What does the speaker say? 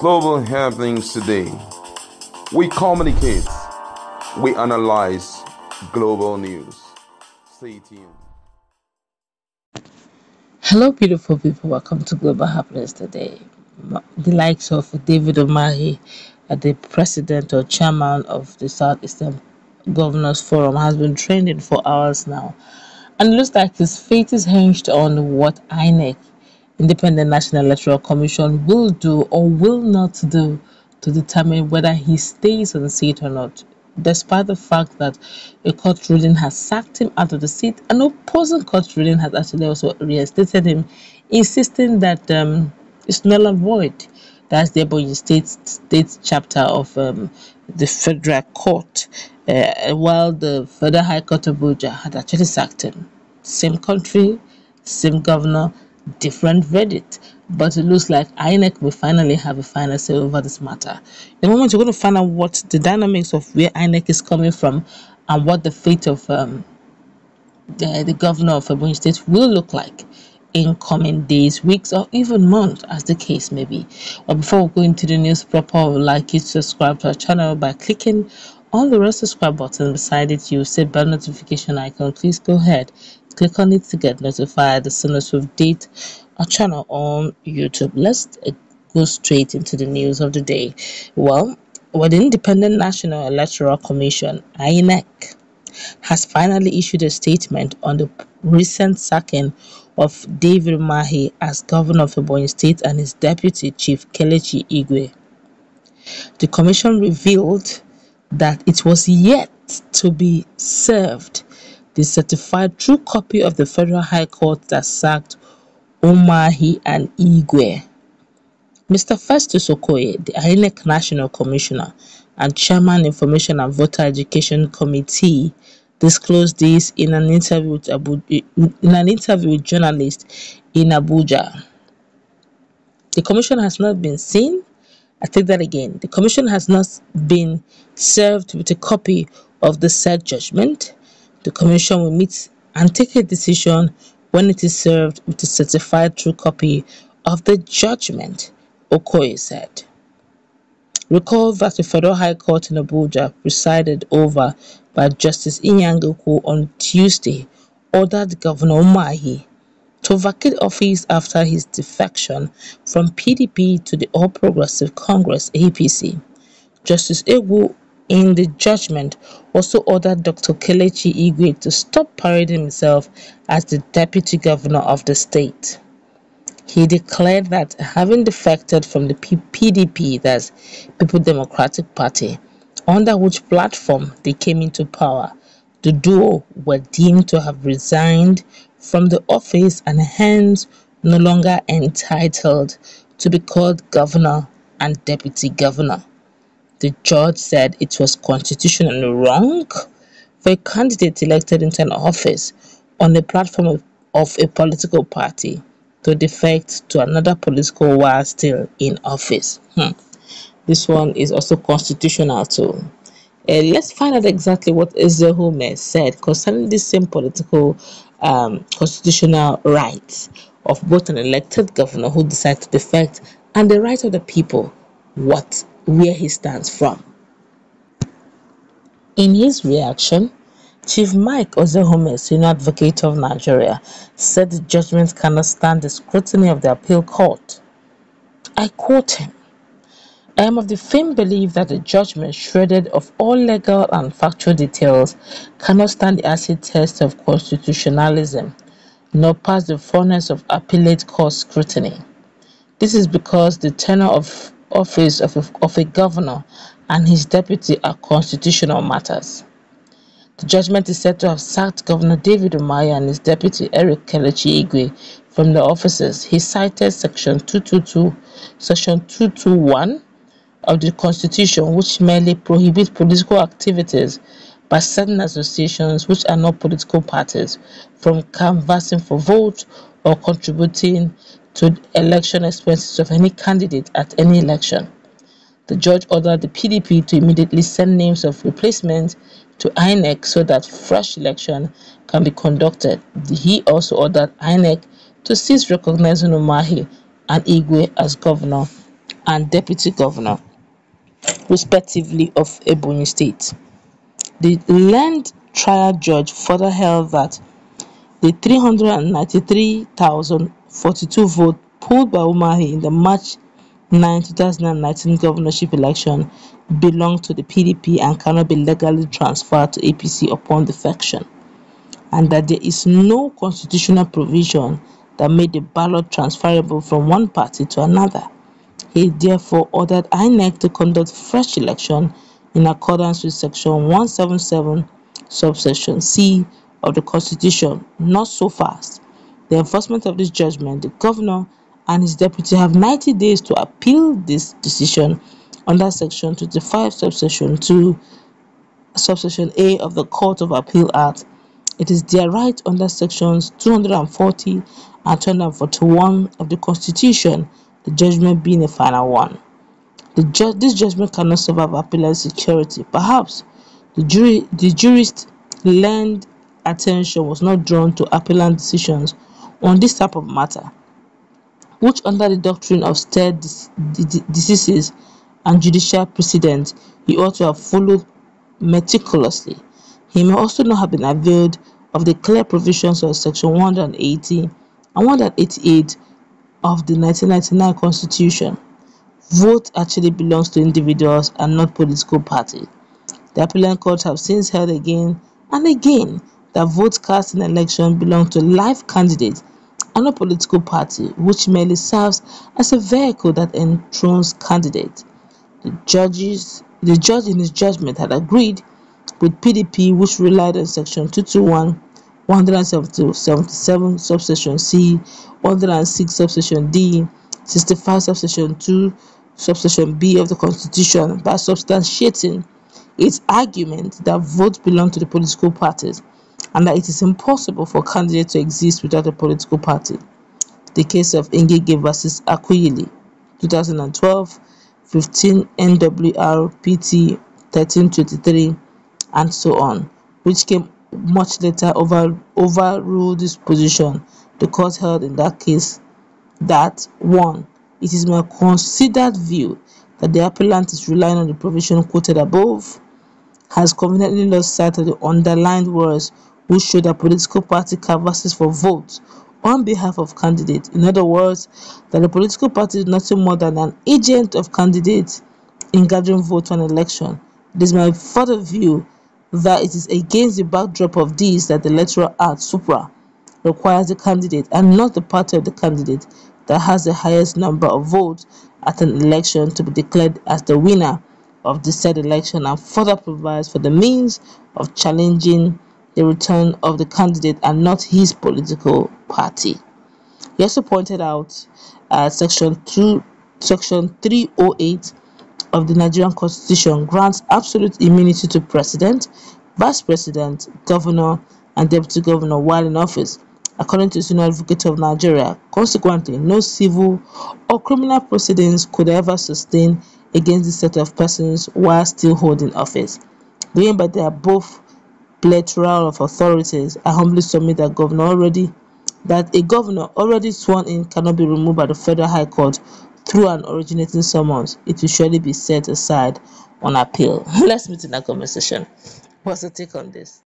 Global Happenings Today. We communicate, we analyze global news. Stay tuned. Hello, beautiful people. Welcome to Global Happenings Today. The likes of David Umahi, the president or chairman of the Southeastern Governors Forum, has been trending for hours now. And it looks like his fate is hinged on what INEC, Independent National Electoral Commission, will do or will not do to determine whether he stays on the seat or not, despite the fact that a court ruling has sacked him out of the seat. An opposing court ruling has actually also reinstated him, insisting that it's null and void. That's the Ebonyi State chapter of the Federal Court, while the Federal High Court of Abuja had actually sacked him. Same country, same governor, different verdict, but it looks like INEC will finally have a final say over this matter. In the moment, you're going to find out what the dynamics of where INEC is coming from and what the fate of the governor of Ebonyi State will look like in coming days, weeks, or even months, as the case may be. But before we go into the news proper, I would like you to subscribe to our channel by clicking on the red subscribe button. Beside it, you will see bell notification icon. Please go ahead, click on it to get notified as soon as we update our channel on YouTube. Let's go straight into the news of the day. Well, the Independent National Electoral Commission, INEC, has finally issued a statement on the recent sacking of David Umahi as governor of Ebonyi State and his deputy chief, Kelechi Igwe. The commission revealed that it was yet to be served the certified true copy of the Federal High Court that sacked Umahi and Igwe. Mr. Festus Okoye, the INEC National Commissioner and Chairman Information and Voter Education Committee, disclosed this in an interview with journalists in Abuja. The commission has not been seen. I take that again. The commission has not been served with a copy of the said judgment. The commission will meet and take a decision when it is served with a certified true copy of the judgment, Okoye said. Recall that the Federal High Court in Abuja, presided over by Justice Inyanguku, on Tuesday, ordered Governor Umahi to vacate office after his defection from PDP to the All Progressive Congress, APC. Justice Igwe, in the judgment, also ordered Dr. Kelechi Igwe to stop parading himself as the deputy governor of the state. He declared that, having defected from the PDP, that's People Democratic Party, under which platform they came into power, the duo were deemed to have resigned from the office and hence no longer entitled to be called governor and deputy governor. The judge said it was constitutionally wrong for a candidate elected into an office on the platform of a political party to defect to another political while still in office. This one is also constitutional too. Let's find out exactly what Ozekhome said concerning this same political constitutional rights of both an elected governor who decides to defect and the right of the people, where he stands from. In his reaction, Chief Mike Ozekhome, senior advocate of Nigeria, said the judgment cannot stand the scrutiny of the appeal court. I quote him, "I am of the firm belief that the judgment, shredded of all legal and factual details, cannot stand the acid test of constitutionalism, nor pass the fullness of appellate court scrutiny. This is because the tenure of office of a governor and his deputy are constitutional matters. The judgment is said to have sacked Governor David Umahi and his deputy Eric Kelechi Igwe from the offices. He cited Section 222, Section 221 of the Constitution, which merely prohibits political activities by certain associations which are not political parties from canvassing for votes or contributing to election expenses of any candidate at any election. The judge ordered the PDP to immediately send names of replacement to INEC so that fresh election can be conducted. He also ordered INEC to cease recognizing Umahi and Igwe as governor and Deputy Governor, respectively, of Ebonyi State. The land trial judge further held that the 393,042 votes pulled by Umahi in the March 9, 2019 governorship election belonged to the PDP and cannot be legally transferred to APC upon defection, and that there is no constitutional provision that made the ballot transferable from one party to another. He therefore ordered INEC to conduct fresh election in accordance with Section 177, subsection C of the Constitution. Not so fast. The enforcement of this judgment, the governor and his deputy have 90 days to appeal this decision under Section 25, subsection 2, subsection A of the Court of Appeal Act. It is their right under Sections 240 and 241 of the Constitution, the judgment being a final one. This judgment cannot survive appellate security. Perhaps the jurist learned attention was not drawn to appellant decisions on this type of matter, which under the doctrine of stair diseases and judicial precedent, he ought to have followed meticulously. He may also not have been availed of the clear provisions of Section 180 and 188 of the 1999 Constitution. Vote actually belongs to individuals and not political party. The appellant courts have since held again and again that votes cast in election belong to live candidates and not political party, which merely serves as a vehicle that enthrones candidates. The judge in his judgment had agreed with PDP, which relied on Section 221, 177, subsection C, 106, subsection D, 65, subsection 2, subsection B of the Constitution, by substantiating its argument that votes belong to the political parties and that it is impossible for candidates to exist without a political party. The case of Ngege versus Akuyili, 2012, 15 NWRPT 1323, and so on, which came much later overruled this position. The court held in that case that 1. It is my considered view that the appellant is relying on the provision quoted above, has conveniently lost sight of the underlined words which show that political party canvasses for votes on behalf of candidates. In other words, that the political party is nothing more than an agent of candidates in gathering votes on election. It is my further view that it is against the backdrop of this that the Electoral Act supra requires the candidate and not the party of the candidate that has the highest number of votes at an election to be declared as the winner of the said election, and further provides for the means of challenging the return of the candidate and not his political party. He also pointed out Section 308 of the Nigerian Constitution grants absolute immunity to President, Vice President, Governor, and Deputy Governor while in office, according to the Senior Advocate of Nigeria. Consequently, no civil or criminal proceedings could ever sustain against this set of persons while still holding office. Being that they are both plethora of authorities, I humbly submit that a governor already sworn in cannot be removed by the Federal High Court through an originating summons. It will surely be set aside on appeal. Let's meet in that conversation. What's your take on this?